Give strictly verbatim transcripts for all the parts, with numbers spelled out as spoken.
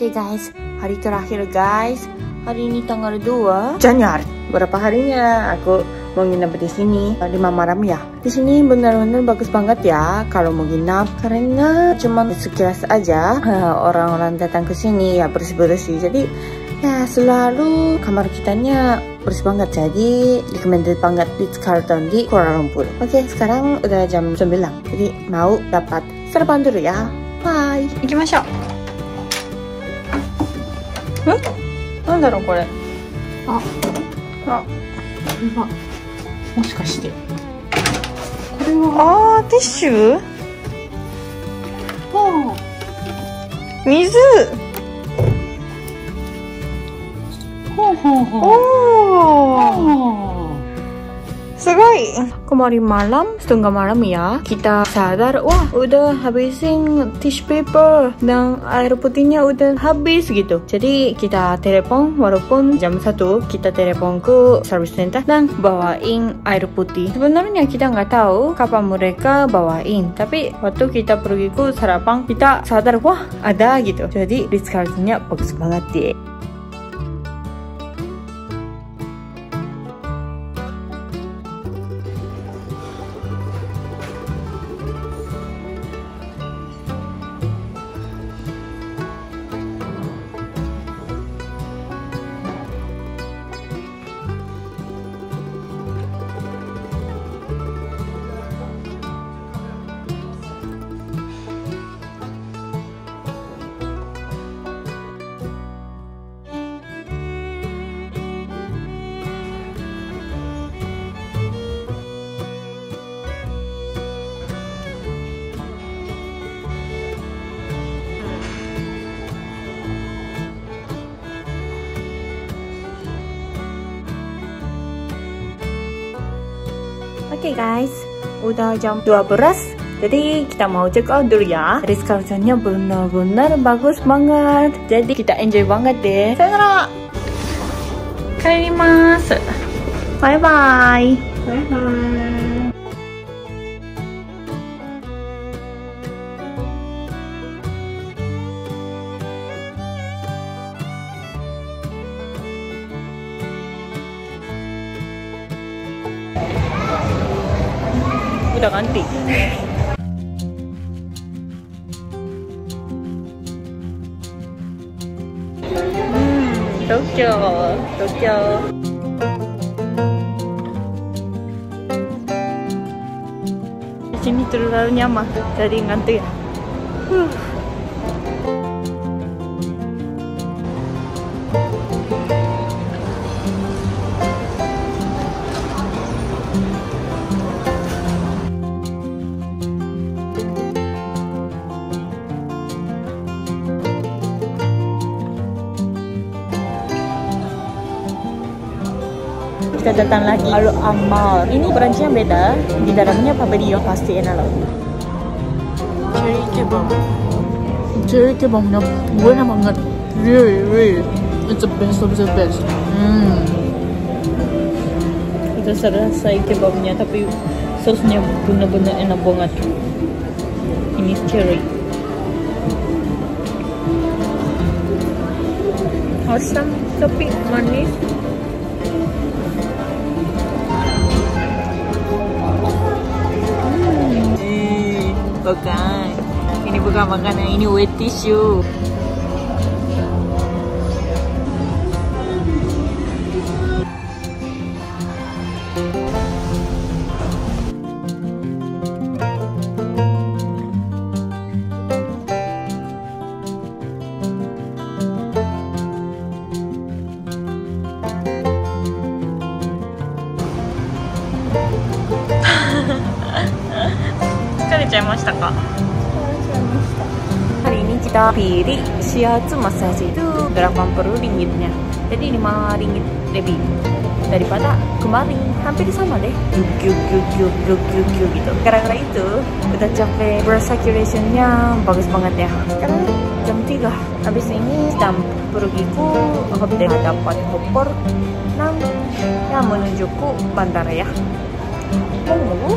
Okay guys, hari terakhir guys. Hari ini tanggal dua Januari. Berapa harinya aku mau nginep di sini di Mamaram ya. Di sini benar-benar bagus banget ya kalau mau nginep, karena cuma sekilas aja orang-orang datang ke sini ya bersih-bersih. Jadi ya selalu kamar kitanya bersih banget. Jadi recommended banget di Carlton di Kuala Lumpur. Oke, sekarang udah jam sembilan. Jadi mau dapat sarapan dulu ya. Bye. Ikimashou. Huh? なんだろうこれ。あ、あ、これはもしかして。これはあー、ティッシュ？あー。水。ほうほうほう。おー。 Segoi. Kemarin malam, setengah malam ya, kita sadar, wah udah habisin tissue paper dan air putihnya udah habis gitu. Jadi kita telepon, walaupun jam satu kita telepon ke service center dan bawain air putih. Sebenarnya kita nggak tahu kapan mereka bawain, tapi waktu kita pergi ke sarapan kita sadar, wah ada gitu. Jadi discountnya bagus banget deh. Oke okay guys, udah jam dua belas, jadi kita mau check out dulu ya. Jadi Carltonnya benar-benar bagus banget, jadi kita enjoy banget deh. Sayonara. Kairimasu. Bye bye. Bye bye. Udah ganti. Hmm, Tokyo, Tokyo. Di sini terlalu nyaman, jadi ganti. Huh. Kita datang lagi Al Amal. Ini branchnya beda. Di dalamnya pavilion pasti enak loh. Ceri kebab. Ceri kebabnya enak banget. Really, really. It's the best of the best. Hmm. Kita selesai kebabnya, tapi sausnya benar-benar enak banget. Ini ceri. Asam tapi manis. Bukan, ini bukan makanan, ini wet tissue. Hari ini kita pilih shiatsu massage, itu delapan puluh ringgitnya. Jadi lima ringgit lebih daripada kemarin, hampir sama deh. Yuk, yuk, yuk, yuk, yuk, yuk gitu. Karena itu udah capek, blood circulation-nya bagus banget ya. Sekarang jam tiga. Habis ini kita pergi ke hotel, dapat koper enam yang menuju ke bandara ya. Oh,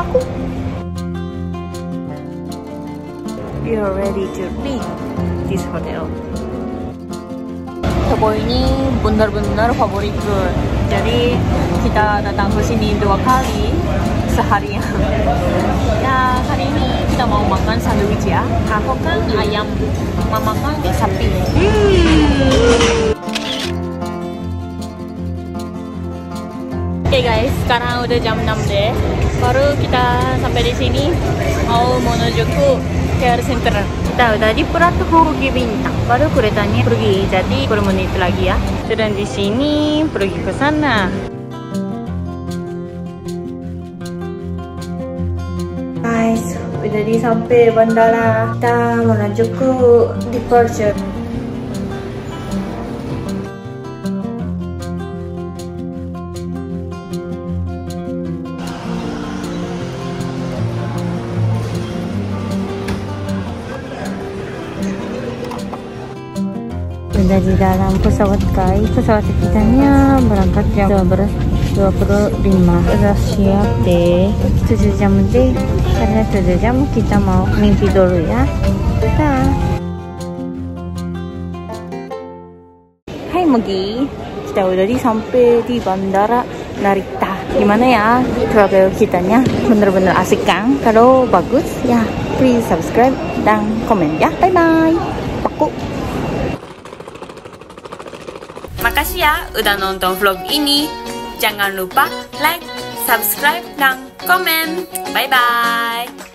aku we are ready to leave this hotel. Tobor ini benar-benar favorit gue. Jadi kita datang ke sini dua kali seharian. Nah, hari ini kita mau makan sandwich ya. Aku kan ayam, mama kan sapi. Hmm. Oke okay guys, sekarang udah jam enam deh. Baru kita sampai di sini mau menuju ke care center. Kita udah di Purwokerto Bintang. Baru keretanya pergi, jadi sepuluh menit lagi ya. Dan di sini pergi ke sana. Guys, udah di sampai bandara. Kita menuju ke departure. Sudah di dalam pesawat guys, pesawat kitanya berangkat jam dua belas dua puluh lima. Sudah siap deh, tujuh jam deh, karena tujuh jam kita mau mimpi dulu ya. Dah. Hai Mugi, kita udah di sampai di bandara Narita. Gimana ya travel kitanya, bener-bener asik kan? Kalau bagus ya please subscribe dan komen ya. Bye bye. Paku. Makasih ya udah nonton vlog ini. Jangan lupa like, subscribe, dan komen. Bye bye.